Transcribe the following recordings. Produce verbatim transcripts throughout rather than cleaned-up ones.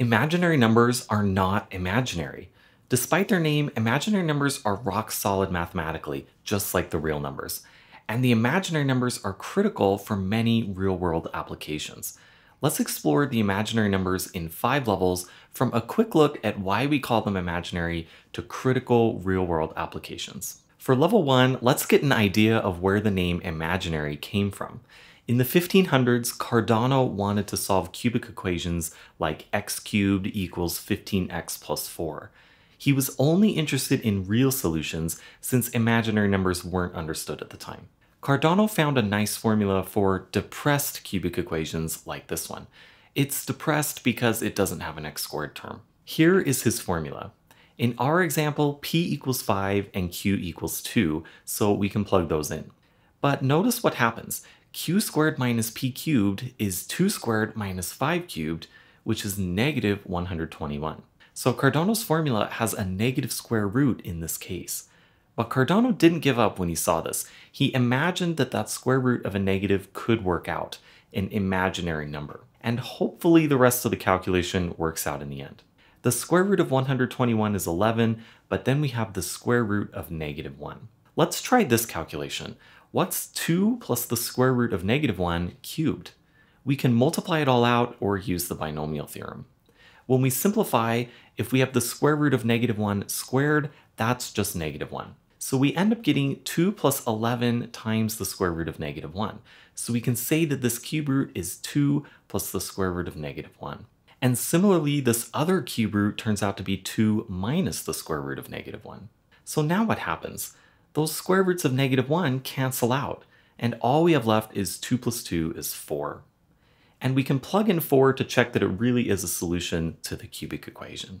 Imaginary numbers are not imaginary. Despite their name, imaginary numbers are rock solid mathematically, just like the real numbers. And the imaginary numbers are critical for many real-world applications. Let's explore the imaginary numbers in five levels from a quick look at why we call them imaginary to critical real-world applications. For level one, let's get an idea of where the name imaginary came from. In the fifteen hundreds, Cardano wanted to solve cubic equations like x cubed equals fifteen x plus four. He was only interested in real solutions since imaginary numbers weren't understood at the time. Cardano found a nice formula for depressed cubic equations like this one. It's depressed because it doesn't have an x squared term. Here is his formula. In our example, p equals five and q equals two, so we can plug those in. But notice what happens. Q squared minus p cubed is two squared minus five cubed, which is negative one hundred twenty-one. So Cardano's formula has a negative square root in this case. But Cardano didn't give up when he saw this. He imagined that that square root of a negative could work out, an imaginary number. And hopefully the rest of the calculation works out in the end. The square root of one hundred twenty-one is eleven, but then we have the square root of negative one. Let's try this calculation. What's two plus the square root of negative one cubed? We can multiply it all out or use the binomial theorem. When we simplify, if we have the square root of negative one squared, that's just negative one. So we end up getting two plus eleven times the square root of negative one. So we can say that this cube root is two plus the square root of negative one. And similarly, this other cube root turns out to be two minus the square root of negative one. So now what happens? Those square roots of negative one cancel out, and all we have left is two plus two is four. And we can plug in four to check that it really is a solution to the cubic equation.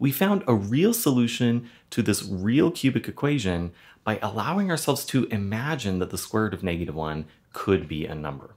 We found a real solution to this real cubic equation by allowing ourselves to imagine that the square root of negative one could be a number.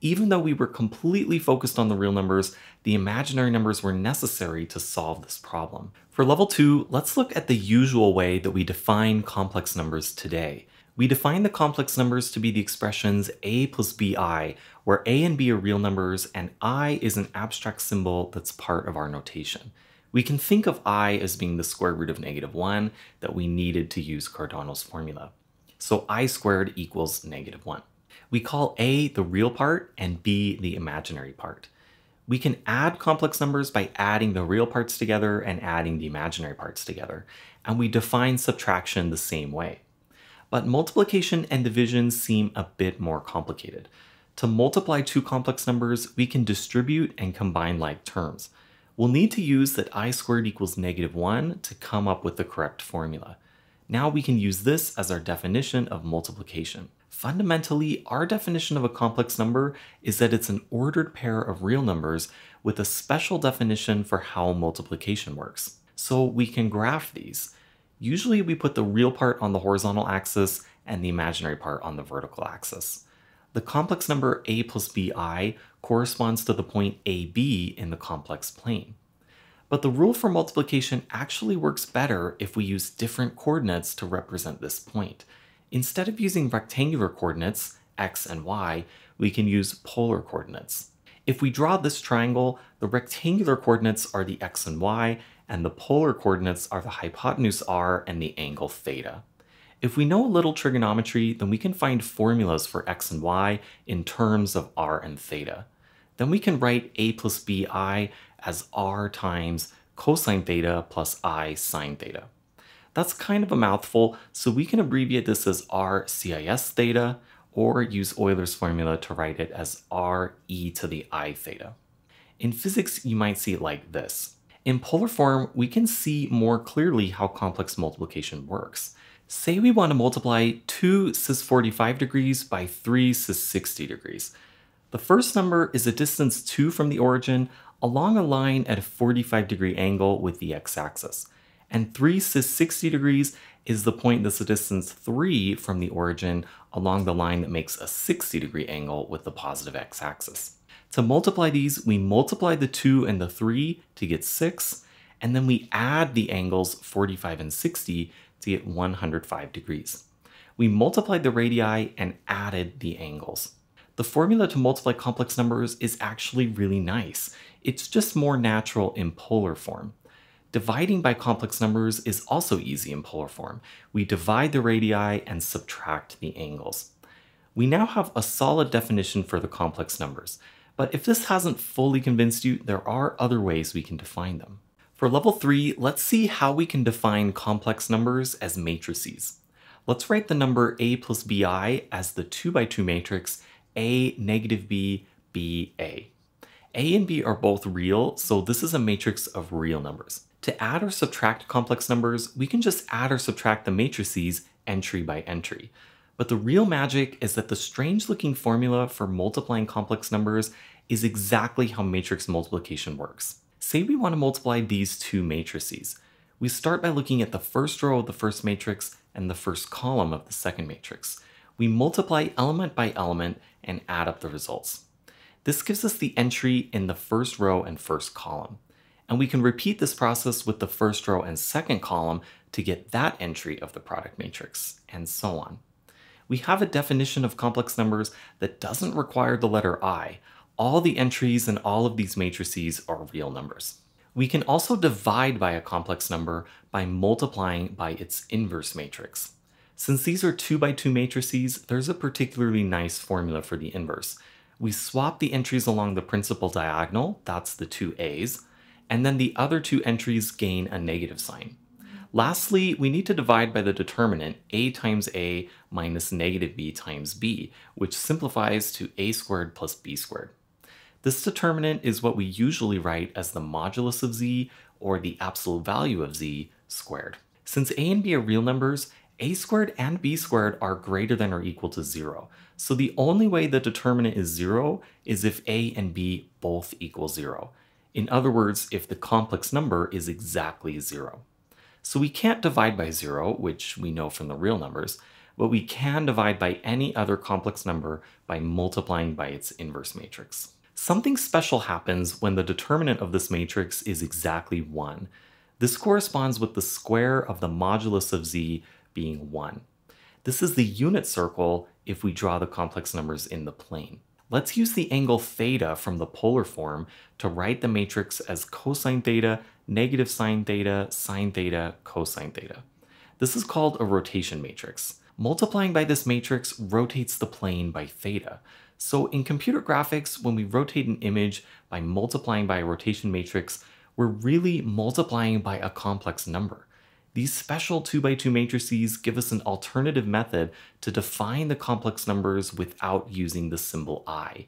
Even though we were completely focused on the real numbers, the imaginary numbers were necessary to solve this problem. For level two, let's look at the usual way that we define complex numbers today. We define the complex numbers to be the expressions a plus bi, where a and b are real numbers and I is an abstract symbol that's part of our notation. We can think of I as being the square root of negative one that we needed to use Cardano's formula. So I squared equals negative one. We call a the real part and b the imaginary part. We can add complex numbers by adding the real parts together and adding the imaginary parts together. And we define subtraction the same way. But multiplication and division seem a bit more complicated. To multiply two complex numbers, we can distribute and combine like terms. We'll need to use that I squared equals negative one to come up with the correct formula. Now we can use this as our definition of multiplication. Fundamentally, our definition of a complex number is that it's an ordered pair of real numbers with a special definition for how multiplication works. So we can graph these. Usually we put the real part on the horizontal axis and the imaginary part on the vertical axis. The complex number a plus bi corresponds to the point ab in the complex plane. But the rule for multiplication actually works better if we use different coordinates to represent this point. Instead of using rectangular coordinates, x and y, we can use polar coordinates. If we draw this triangle, the rectangular coordinates are the x and y, and the polar coordinates are the hypotenuse r and the angle theta. If we know a little trigonometry, then we can find formulas for x and y in terms of r and theta. Then we can write a plus bi as r times cosine theta plus I sine theta. That's kind of a mouthful, so we can abbreviate this as r cis theta, or use Euler's formula to write it as r e to the I theta. In physics, you might see it like this. In polar form, we can see more clearly how complex multiplication works. Say we want to multiply two cis forty-five degrees by three cis sixty degrees. The first number is a distance two from the origin along a line at a forty-five degree angle with the x-axis. And three cis sixty degrees is the point that's a distance three from the origin along the line that makes a sixty degree angle with the positive x-axis. To multiply these, we multiply the two and the three to get six, and then we add the angles forty-five and sixty to get one hundred five degrees. We multiplied the radii and added the angles. The formula to multiply complex numbers is actually really nice. It's just more natural in polar form. Dividing by complex numbers is also easy in polar form. We divide the radii and subtract the angles. We now have a solid definition for the complex numbers, but if this hasn't fully convinced you, there are other ways we can define them. For level three, let's see how we can define complex numbers as matrices. Let's write the number A plus B I as the two by two matrix A, negative B, B, A. A and B are both real, so this is a matrix of real numbers. To add or subtract complex numbers, we can just add or subtract the matrices entry by entry. But the real magic is that the strange-looking formula for multiplying complex numbers is exactly how matrix multiplication works. Say we want to multiply these two matrices. We start by looking at the first row of the first matrix and the first column of the second matrix. We multiply element by element and add up the results. This gives us the entry in the first row and first column. And we can repeat this process with the first row and second column to get that entry of the product matrix, and so on. We have a definition of complex numbers that doesn't require the letter I. All the entries in all of these matrices are real numbers. We can also divide by a complex number by multiplying by its inverse matrix. Since these are two by two matrices, there's a particularly nice formula for the inverse. We swap the entries along the principal diagonal, that's the two A's, and then the other two entries gain a negative sign. Lastly, we need to divide by the determinant A times A minus negative B times B, which simplifies to A squared plus B squared. This determinant is what we usually write as the modulus of z, or the absolute value of z, squared. Since a and b are real numbers, a squared and b squared are greater than or equal to zero. So the only way the determinant is zero is if a and b both equal zero. In other words, if the complex number is exactly zero. So we can't divide by zero, which we know from the real numbers, but we can divide by any other complex number by multiplying by its inverse matrix. Something special happens when the determinant of this matrix is exactly one. This corresponds with the square of the modulus of z being one. This is the unit circle if we draw the complex numbers in the plane. Let's use the angle theta from the polar form to write the matrix as cosine theta, negative sine theta, sine theta, cosine theta. This is called a rotation matrix. Multiplying by this matrix rotates the plane by theta. So in computer graphics, when we rotate an image by multiplying by a rotation matrix, we're really multiplying by a complex number. These special two by two matrices give us an alternative method to define the complex numbers without using the symbol I.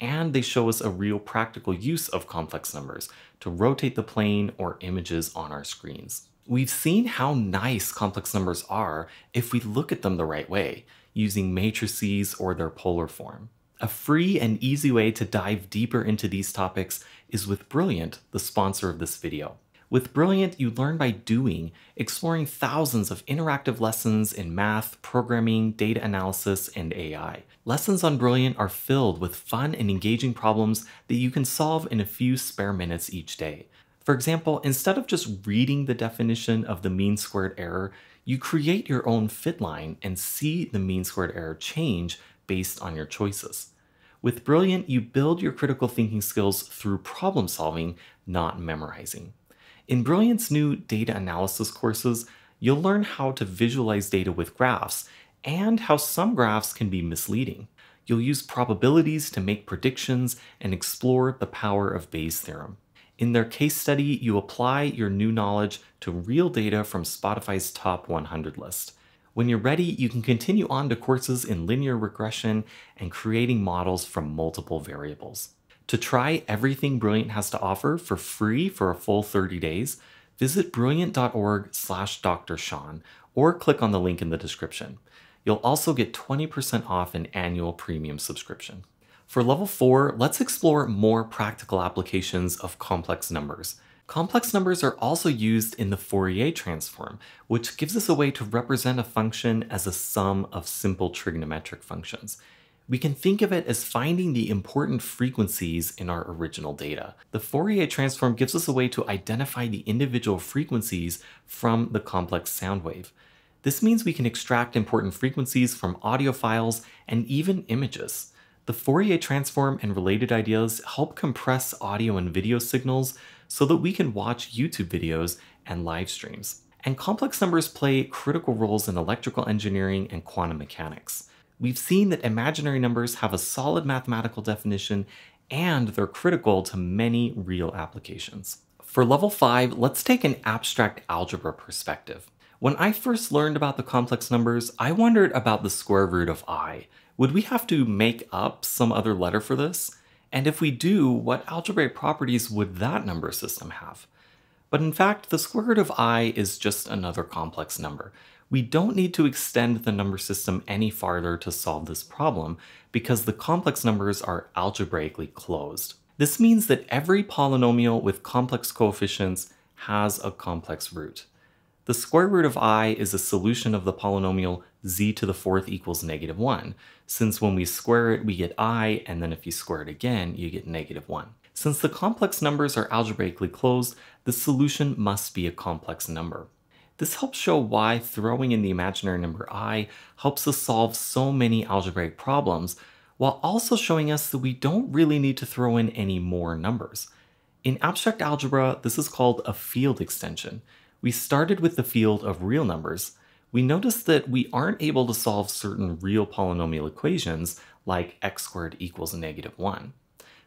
And they show us a real practical use of complex numbers to rotate the plane or images on our screens. We've seen how nice complex numbers are if we look at them the right way, using matrices or their polar form. A free and easy way to dive deeper into these topics is with Brilliant, the sponsor of this video. With Brilliant, you learn by doing, exploring thousands of interactive lessons in math, programming, data analysis, and A I. Lessons on Brilliant are filled with fun and engaging problems that you can solve in a few spare minutes each day. For example, instead of just reading the definition of the mean squared error, you create your own fit line and see the mean squared error change based on your choices. With Brilliant, you build your critical thinking skills through problem solving, not memorizing. In Brilliant's new data analysis courses, you'll learn how to visualize data with graphs and how some graphs can be misleading. You'll use probabilities to make predictions and explore the power of Bayes' theorem. In their case study, you apply your new knowledge to real data from Spotify's top one hundred list. When you're ready, you can continue on to courses in linear regression and creating models from multiple variables. To try everything Brilliant has to offer for free for a full thirty days, visit brilliant dot org slash Dr Sean or click on the link in the description. You'll also get twenty percent off an annual premium subscription. For level four, let's explore more practical applications of complex numbers. Complex numbers are also used in the Fourier transform, which gives us a way to represent a function as a sum of simple trigonometric functions. We can think of it as finding the important frequencies in our original data. The Fourier transform gives us a way to identify the individual frequencies from the complex sound wave. This means we can extract important frequencies from audio files and even images. the Fourier transform and related ideas help compress audio and video signals so that we can watch YouTube videos and live streams. And complex numbers play critical roles in electrical engineering and quantum mechanics. We've seen that imaginary numbers have a solid mathematical definition, and they're critical to many real applications. For level five, let's take an abstract algebra perspective. When I first learned about the complex numbers, I wondered about the square root of I. Would we have to make up some other letter for this? And if we do, what algebraic properties would that number system have? But in fact, the square root of I is just another complex number. We don't need to extend the number system any farther to solve this problem, because the complex numbers are algebraically closed. This means that every polynomial with complex coefficients has a complex root. The square root of I is a solution of the polynomial z to the fourth equals negative one, since when we square it, we get I, and then if you square it again, you get negative one. Since the complex numbers are algebraically closed, the solution must be a complex number. This helps show why throwing in the imaginary number I helps us solve so many algebraic problems, while also showing us that we don't really need to throw in any more numbers. In abstract algebra, this is called a field extension. We started with the field of real numbers. We noticed that we aren't able to solve certain real polynomial equations, like x squared equals negative one.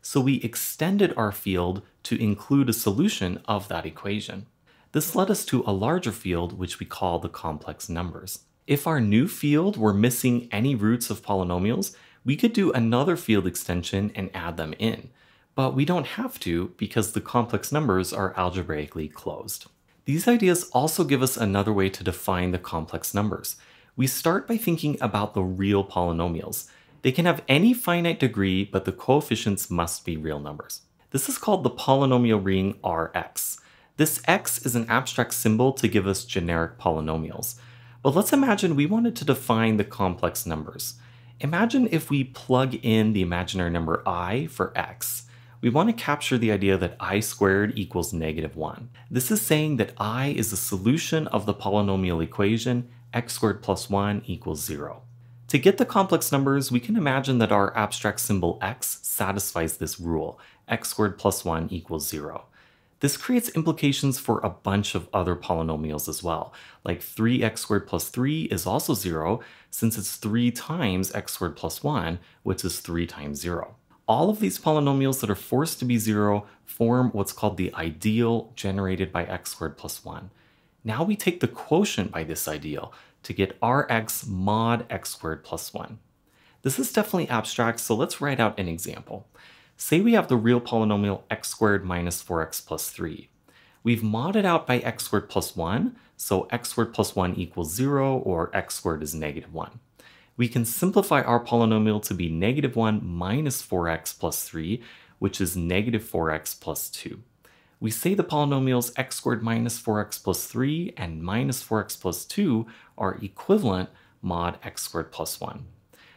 So we extended our field to include a solution of that equation. This led us to a larger field, which we call the complex numbers. If our new field were missing any roots of polynomials, we could do another field extension and add them in. But we don't have to, because the complex numbers are algebraically closed. These ideas also give us another way to define the complex numbers. We start by thinking about the real polynomials. They can have any finite degree, but the coefficients must be real numbers. This is called the polynomial ring Rx. This x is an abstract symbol to give us generic polynomials. But let's imagine we wanted to define the complex numbers. Imagine if we plug in the imaginary number I for x. We want to capture the idea that I squared equals negative one. This is saying that I is a solution of the polynomial equation x squared plus one equals zero. To get the complex numbers, we can imagine that our abstract symbol x satisfies this rule, x squared plus one equals zero. This creates implications for a bunch of other polynomials as well, like three x squared plus three is also zero, since it's three times x squared plus one, which is three times zero. All of these polynomials that are forced to be zero form what's called the ideal generated by x squared plus one. Now we take the quotient by this ideal to get Rx mod x squared plus one. This is definitely abstract, so let's write out an example. Say we have the real polynomial x squared minus four x plus three. We've modded out by x squared plus one, so x squared plus one equals zero, or x squared is negative one. We can simplify our polynomial to be negative one minus four x plus three, which is negative four x plus two. We say the polynomials x squared minus four x plus three and minus four x plus two are equivalent mod x squared plus one.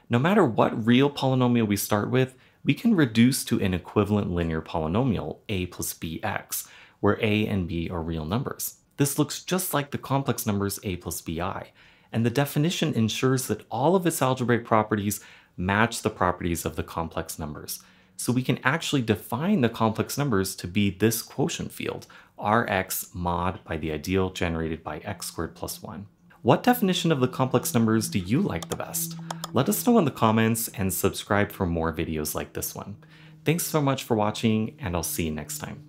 No matter what real polynomial we start with, we can reduce to an equivalent linear polynomial, a plus bx, where a and b are real numbers. This looks just like the complex numbers a plus bi, and the definition ensures that all of its algebraic properties match the properties of the complex numbers. So we can actually define the complex numbers to be this quotient field, Rx mod by the ideal generated by x squared plus one. What definition of the complex numbers do you like the best? Let us know in the comments and subscribe for more videos like this one. Thanks so much for watching, and I'll see you next time.